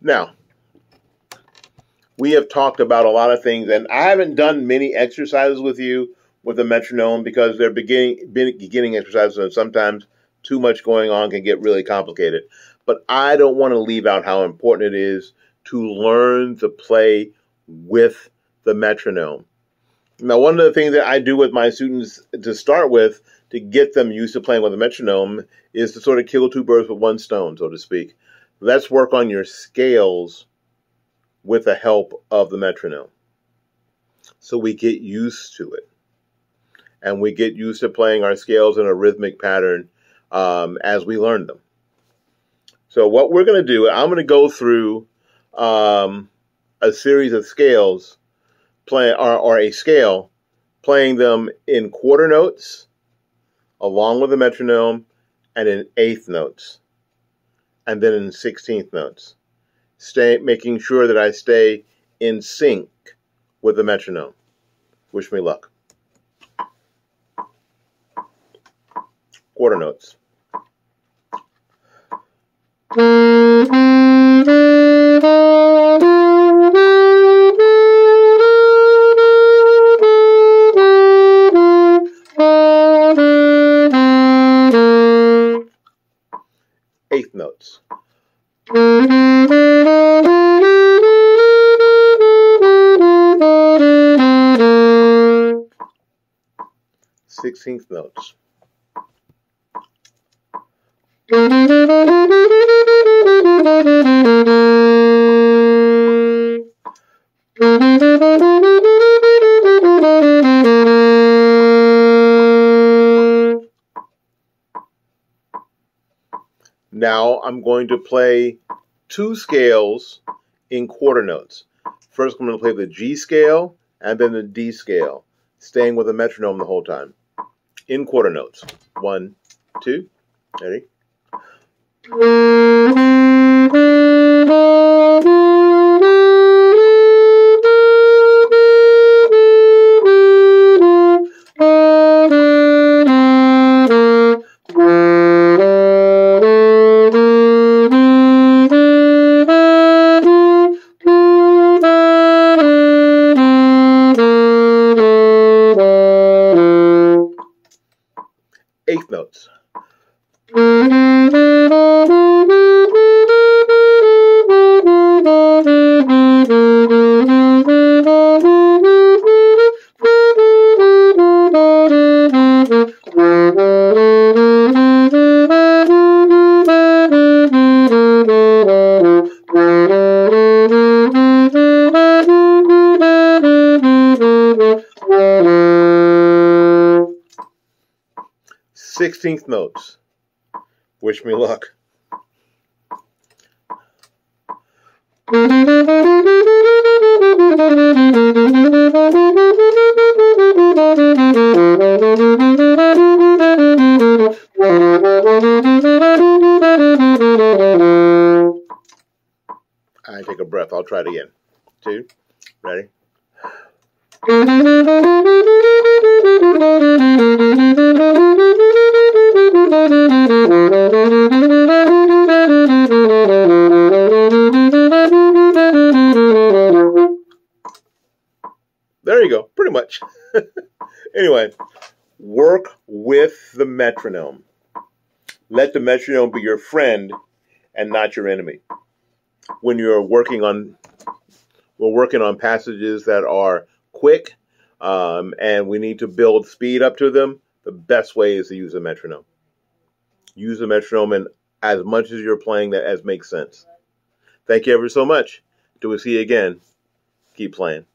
Now, we have talked about a lot of things, and I haven't done many exercises with you with a metronome because they're beginning exercises, and sometimes too much going on can get really complicated. But I don't want to leave out how important it is to learn to play with the metronome. Now, one of the things that I do with my students to start with to get them used to playing with a metronome is to sort of kill two birds with one stone, so to speak. Let's work on your scales with the help of the metronome. So we get used to it. And we get used to playing our scales in a rhythmic pattern as we learn them. So what we're going to do, I'm going to go through a series of scales, or a scale, playing them in quarter notes, along with the metronome, and in eighth notes, and then in 16th notes, making sure that I stay in sync with the metronome. Wish me luck. Quarter notes. Eighth notes. Sixteenth notes. Now I'm going to play two scales in quarter notes. First, I'm going to play the G scale and then the D scale, staying with the metronome the whole time. In quarter notes. One, two, ready? Eighth notes. Sixteenth notes. Wish me luck. I take a breath. I'll try it again. Two. Ready? There you go, pretty much. Anyway, work with the metronome. Let the metronome be your friend and not your enemy. When you're working on, we're working on passages that are quick and we need to build speed up to them, the best way is to use a metronome. Use the metronome in as much as you're playing that as makes sense. Thank you ever so much. Till we see you again, keep playing.